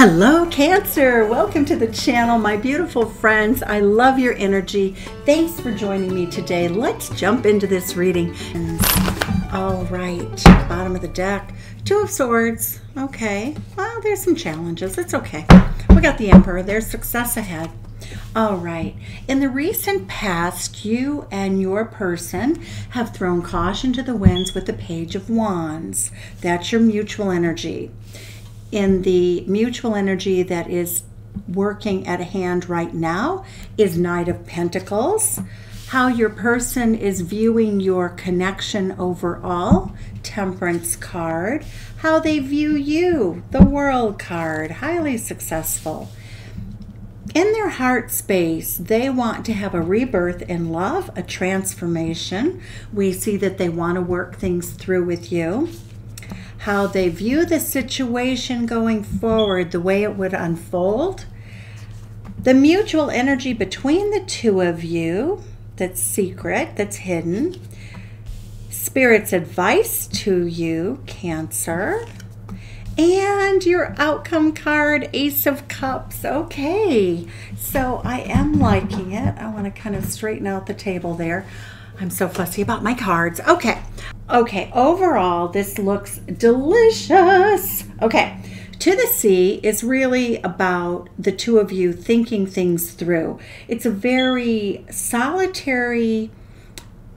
Hello Cancer, welcome to the channel, my beautiful friends. I love your energy. Thanks for joining me today. Let's jump into this reading. All right, bottom of the deck, Two of Swords. Okay, well, there's some challenges. It's okay. We got the Emperor. There's success ahead. All right, in the recent past, you and your person have thrown caution to the winds with the Page of Wands. That's your mutual energy. In the mutual energy that is working at hand right now is Knight of Pentacles. How your person is viewing your connection overall, Temperance card. How they view you, the World card, highly successful. In their heart space, they want to have a rebirth in love, a transformation. We see that they want to work things through with you. How they view the situation going forward, the way it would unfold. The mutual energy between the two of you that's secret, that's hidden. Spirit's advice to you, Cancer. And your outcome card, Ace of Cups. Okay, so I am liking it. I want to kind of straighten out the table there. I'm so fussy about my cards. Okay, overall, this looks delicious. Okay, To the Sea is really about the two of you thinking things through. It's a very solitary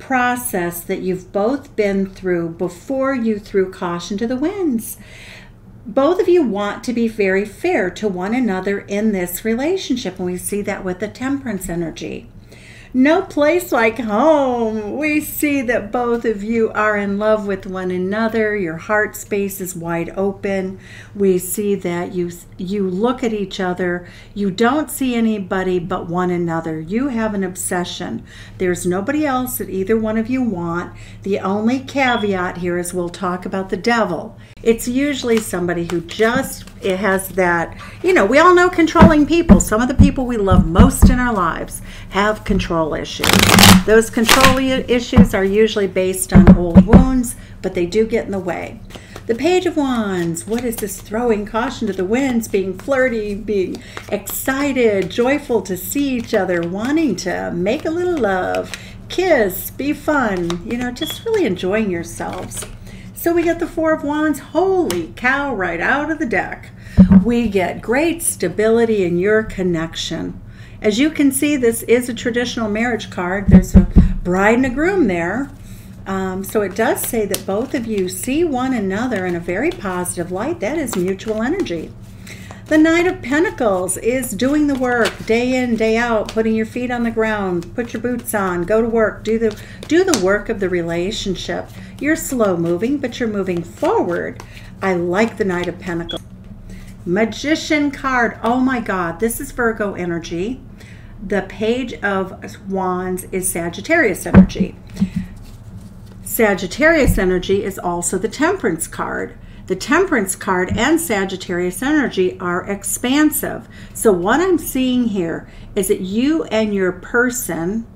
process that you've both been through before you threw caution to the winds. Both of you want to be very fair to one another in this relationship, and we see that with the Temperance energy. No place like home. We see that both of you are in love with one another. Your heart space is wide open. We see that you look at each other. You don't see anybody but one another. You have an obsession. There's nobody else that either one of you want. The only caveat here is we'll talk about the devil. It's usually somebody who just has that, you know, we all know controlling people. Some of the people we love most in our lives have control issues. Those control issues are usually based on old wounds, but they do get in the way. The Page of Wands, what is this? Throwing caution to the winds, being flirty, being excited, joyful to see each other, wanting to make a little love, kiss, be fun, you know, just really enjoying yourselves. So we get the Four of Wands, holy cow, right out of the deck. We get great stability in your connection. As you can see, this is a traditional marriage card. There's a bride and a groom there. So it does say that both of you see one another in a very positive light. That is mutual energy. The Knight of Pentacles is doing the work day in, day out, putting your feet on the ground, put your boots on, go to work, do the work of the relationship. You're slow moving, but you're moving forward. I like the Knight of Pentacles. Magician card, oh my God, this is Virgo energy. The Page of Wands is Sagittarius energy. Sagittarius energy is also the Temperance card. The Temperance card and Sagittarius energy are expansive. So what I'm seeing here is that you and your person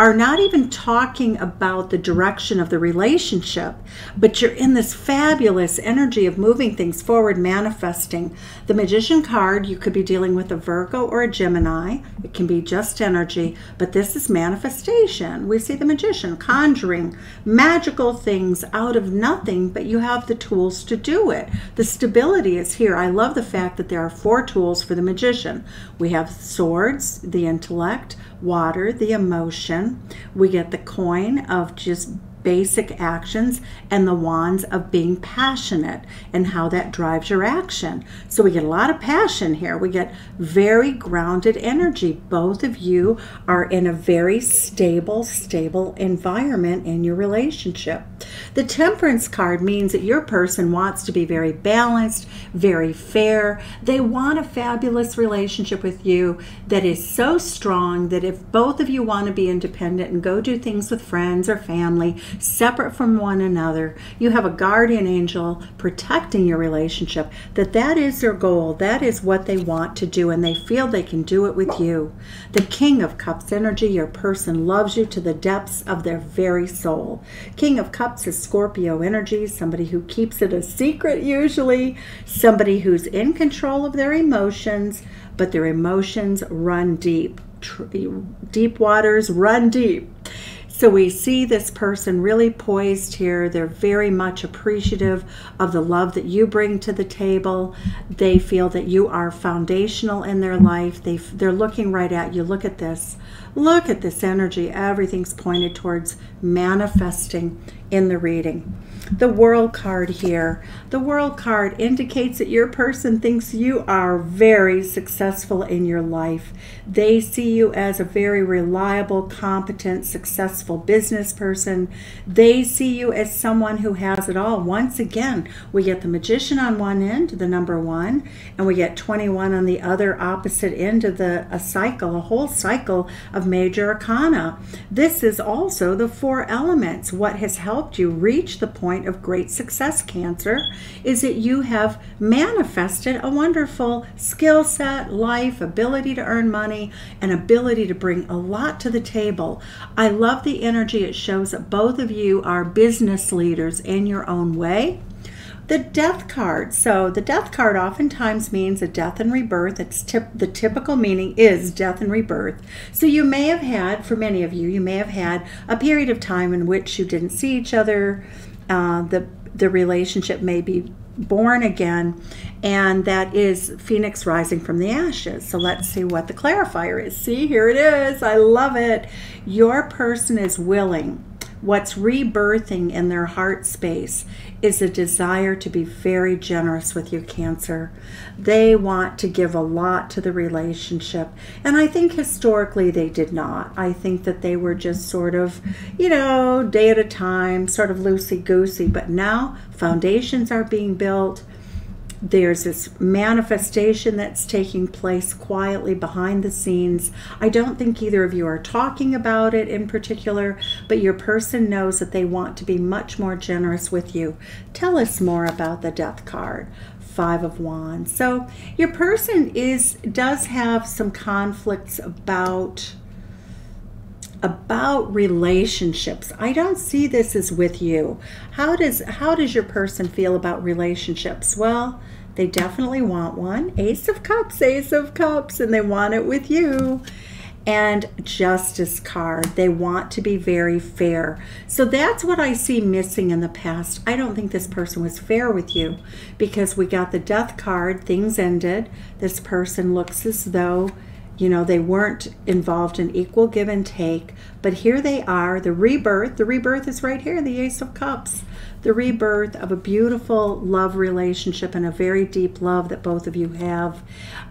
are not even talking about the direction of the relationship, but you're in this fabulous energy of moving things forward, manifesting. The Magician card, you could be dealing with a Virgo or a Gemini. It can be just energy, but this is manifestation. We see the Magician conjuring magical things out of nothing, but you have the tools to do it. The stability is here. I love the fact that there are four tools for the Magician. We have swords, the intellect, water, the emotion. We get the coin of just basic actions and the wands of being passionate and how that drives your action. So we get a lot of passion here. We get very grounded energy. Both of you are in a very stable environment in your relationship. The Temperance card means that your person wants to be very balanced, very fair. They want a fabulous relationship with you that is so strong that if both of you want to be independent and go do things with friends or family, separate from one another. You have a guardian angel protecting your relationship, that is their goal. That is what they want to do, and they feel they can do it with you. The King of Cups energy, your person loves you to the depths of their very soul. King of Cups is Scorpio energy, somebody who keeps it a secret usually, somebody who's in control of their emotions, but their emotions run deep. Deep waters run deep. So we see this person really poised here. They're very much appreciative of the love that you bring to the table. They feel that you are foundational in their life. They're looking right at you. Look at this. Look at this energy. Everything's pointed towards manifesting in the reading. The World card here. The World card indicates that your person thinks you are very successful in your life. They see you as a very reliable, competent, successful business person. They see you as someone who has it all. Once again, we get the Magician on one end, the number one, and we get 21 on the other opposite end of a cycle, a whole cycle of major arcana. This is also the four elements. What has helped you reach the point of great success, Cancer, is that you have manifested a wonderful skill set, life, ability to earn money, and ability to bring a lot to the table. I love the energy. It shows that both of you are business leaders in your own way. The Death card. So the Death card oftentimes means a death and rebirth. The typical meaning is death and rebirth. So you may have had, for many of you, you may have had a period of time in which you didn't see each other. The relationship may be born again, and that is Phoenix rising from the ashes. So let's see what the clarifier is. See, here it is. I love it. Your person is willing. What's rebirthing in their heart space is a desire to be very generous with you, Cancer. They want to give a lot to the relationship. And I think historically they did not. I think that they were just sort of, you know, day at a time, sort of loosey-goosey. But now foundations are being built. There's this manifestation that's taking place quietly behind the scenes. I don't think either of you are talking about it in particular, but your person knows that they want to be much more generous with you. Tell us more about the Death card. Five of Wands. So your person does have some conflicts about relationships. I don't see this as with you. How does your person feel about relationships? Well, they definitely want one. Ace of Cups, and they want it with you. And Justice card. They want to be very fair. So that's what I see missing in the past. I don't think this person was fair with you, because we got the Death card, things ended. This person looks as though, you know, they weren't involved in equal give and take, but here they are, the rebirth. The rebirth is right here, the Ace of Cups. The rebirth of a beautiful love relationship and a very deep love that both of you have.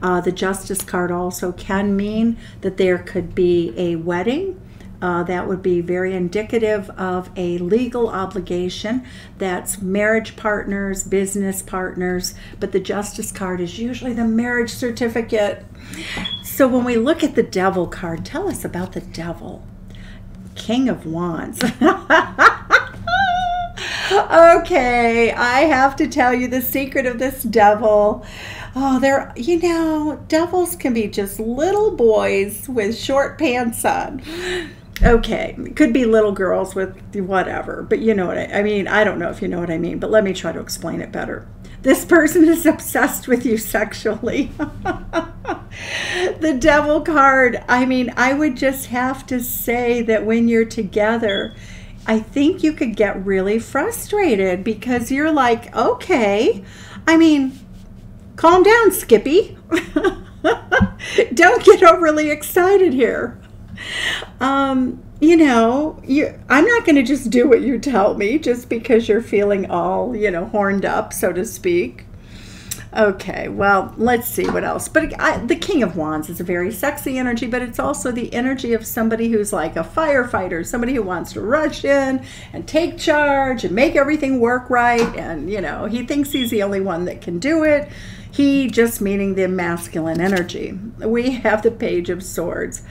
The Justice card also can mean that there could be a wedding. That would be very indicative of a legal obligation. That's marriage partners, business partners, but the Justice card is usually the marriage certificate. So when we look at the Devil card, tell us about the Devil. King of Wands. Okay, I have to tell you the secret of this Devil. Oh, you know, devils can be just little boys with short pants on. Okay, it could be little girls with whatever, but you know what I mean. I don't know if you know what I mean, but let me try to explain it better. This person is obsessed with you sexually. The Devil card, I mean, I would just have to say that when you're together, I think you could get really frustrated, because you're like, okay, I mean, calm down, Skippy. Don't get overly excited here. You know, I'm not going to just do what you tell me just because you're feeling all, you know, horned up, so to speak. Okay, well, let's see what else. But the King of Wands is a very sexy energy, but it's also the energy of somebody who's like a firefighter, somebody who wants to rush in and take charge and make everything work right. And, you know, he thinks he's the only one that can do it. He just meaning the masculine energy. We have the Page of Swords.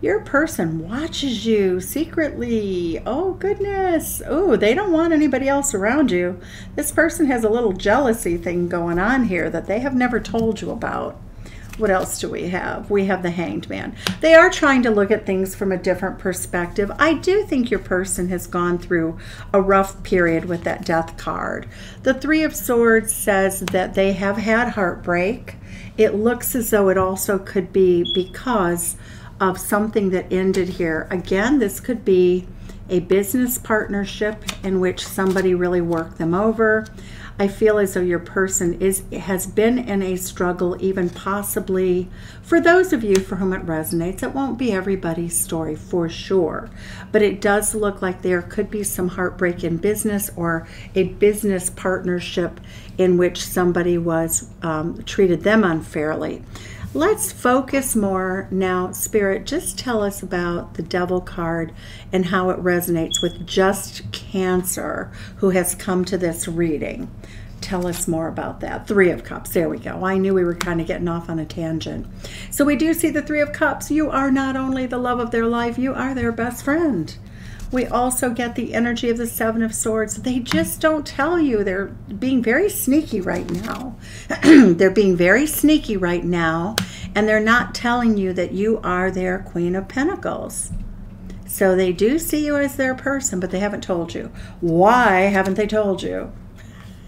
Your person watches you secretly. Oh, goodness. Oh, they don't want anybody else around you. This person has a little jealousy thing going on here that they have never told you about. What else do we have? We have the Hanged Man. They are trying to look at things from a different perspective. I do think your person has gone through a rough period with that Death card. The Three of Swords says that they have had heartbreak. It looks as though it also could be because of something that ended here. Again, this could be a business partnership in which somebody really worked them over. I feel as though your person has been in a struggle, even possibly for those of you for whom it resonates. It won't be everybody's story for sure, but it does look like there could be some heartbreak in business or a business partnership in which somebody was treated them unfairly. Let's focus more now. Spirit, just tell us about the Devil card and how it resonates with just Cancer who has come to this reading. Tell us more about that. Three of Cups. There we go. I knew we were kind of getting off on a tangent. So we do see the Three of Cups. You are not only the love of their life, you are their best friend. We also get the energy of the Seven of Swords. They just don't tell you. They're being very sneaky right now. They're being very sneaky right now, and they're not telling you that you are their Queen of Pentacles. So they do see you as their person, but they haven't told you. Why haven't they told you?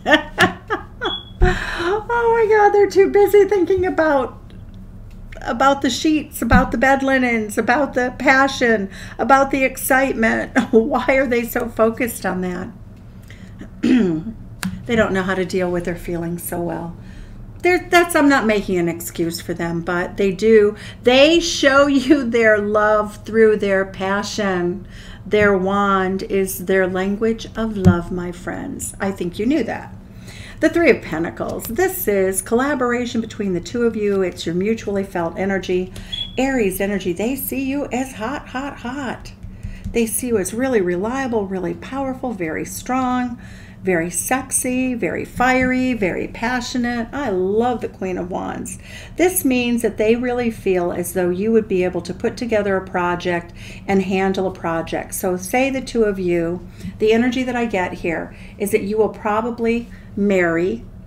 Oh my God, they're too busy thinking about the sheets, about the bed linens, about the passion, about the excitement. Why are they so focused on that? They don't know how to deal with their feelings so well. I'm not making an excuse for them, but they show you their love through their passion. Their wand is their language of love, my friends. I think you knew that. The Three of Pentacles. This is collaboration between the two of you. It's your mutually felt energy. Aries energy. They see you as hot, hot, hot. They see you as really reliable, really powerful, very strong, very sexy, very fiery, very passionate. I love the Queen of Wands. This means that they really feel as though you would be able to put together a project and handle a project. So say the two of you, the energy that I get here is that you will probably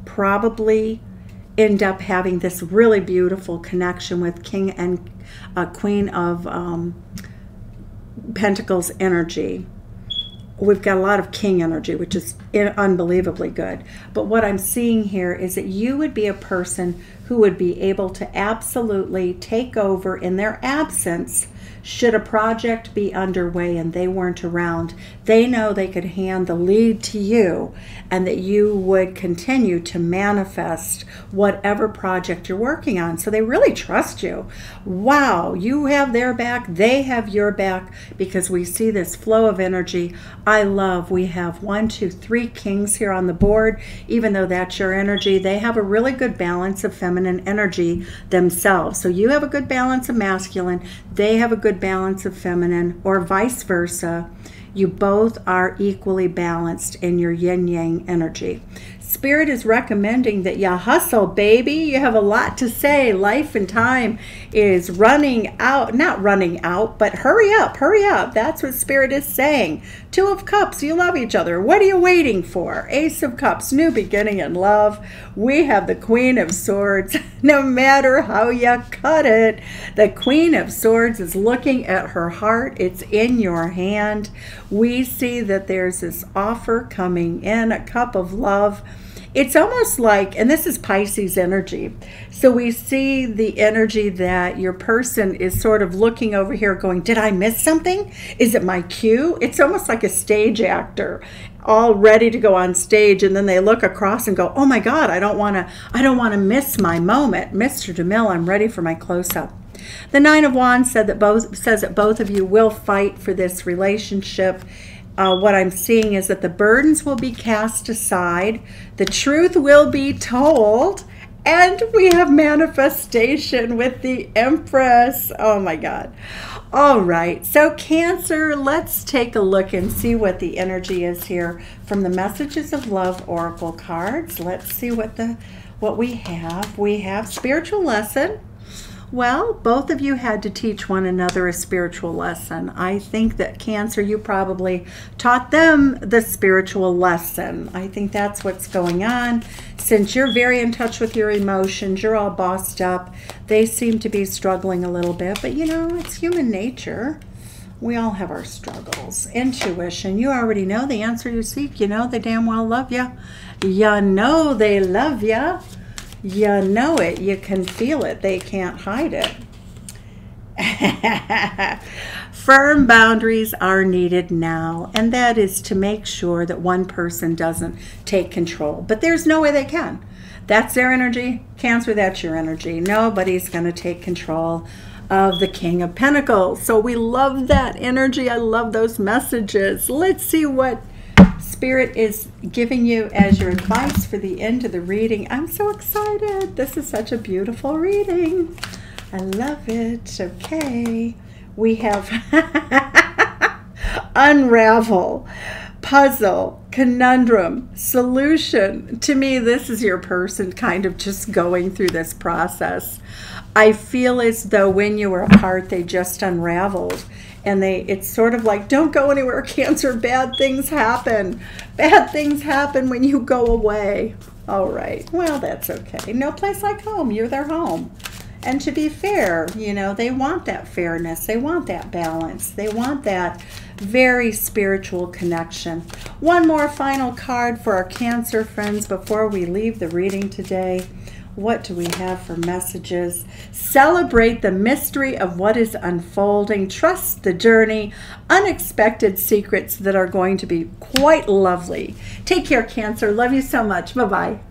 probably end up having this really beautiful connection with King and Queen of Pentacles energy. We've got a lot of King energy, which is unbelievably good. But what I'm seeing here is that you would be a person who would be able to absolutely take over in their absence should a project be underway and they weren't around. They know they could hand the lead to you and that you would continue to manifest whatever project you're working on. So they really trust you. Wow, you have their back, they have your back, because we see this flow of energy. I love, we have 1, 2, 3 kings here on the board. Even though that's your energy, they have a really good balance of feminine energy themselves. So you have a good balance of masculine, they have a good balance of feminine, or vice versa. You both are equally balanced in your yin-yang energy. Spirit is recommending that you hustle, baby. You have a lot to say. Life and time is running out. Not running out, but hurry up, hurry up. That's what Spirit is saying. Two of Cups, you love each other. What are you waiting for? Ace of Cups, new beginning in love. We have the Queen of Swords. No matter how you cut it, the Queen of Swords is looking at her heart. It's in your hand. We see that there's this offer coming in, a cup of love. It's almost like, and this is Pisces energy, so we see the energy that your person is sort of looking over here going, did I miss something? Is it my cue? It's almost like a stage actor all ready to go on stage, and then they look across and go, oh my God, I don't want to miss my moment. Mr. DeMille, I'm ready for my close-up. The Nine of Wands says that both of you will fight for this relationship. What I'm seeing is that the burdens will be cast aside, the truth will be told, and we have manifestation with the Empress. Oh my God. All right, so Cancer, let's take a look and see what the energy is here from the Messages of Love Oracle cards. Let's see what the what we have spiritual lesson. Well, both of you had to teach one another a spiritual lesson. I think that Cancer, you probably taught them the spiritual lesson. I think that's what's going on. Since you're very in touch with your emotions, you're all bossed up. They seem to be struggling a little bit, but you know, it's human nature. We all have our struggles. Intuition, you already know the answer you seek. You know they damn well love you. You know they love you. You know it. You can feel it. They can't hide it. Firm boundaries are needed now, and that is to make sure that one person doesn't take control. But there's no way they can. That's their energy. Cancer, that's your energy. Nobody's going to take control of the King of Pentacles. So we love that energy. I love those messages. Let's see what Spirit is giving you as your advice for the end of the reading. I'm so excited. This is such a beautiful reading. I love it. Okay. We have unravel, puzzle, conundrum, solution. To me, this is your person kind of just going through this process. I feel as though when you were apart, they just unraveled. And it's sort of like, don't go anywhere, Cancer. Bad things happen. Bad things happen when you go away. All right. Well, that's okay. No place like home. You're their home. And to be fair, you know, they want that fairness. They want that balance. They want that very spiritual connection. One more final card for our Cancer friends before we leave the reading today. What do we have for messages? Celebrate the mystery of what is unfolding. Trust the journey. Unexpected secrets that are going to be quite lovely. Take care, Cancer. Love you so much. Bye-bye.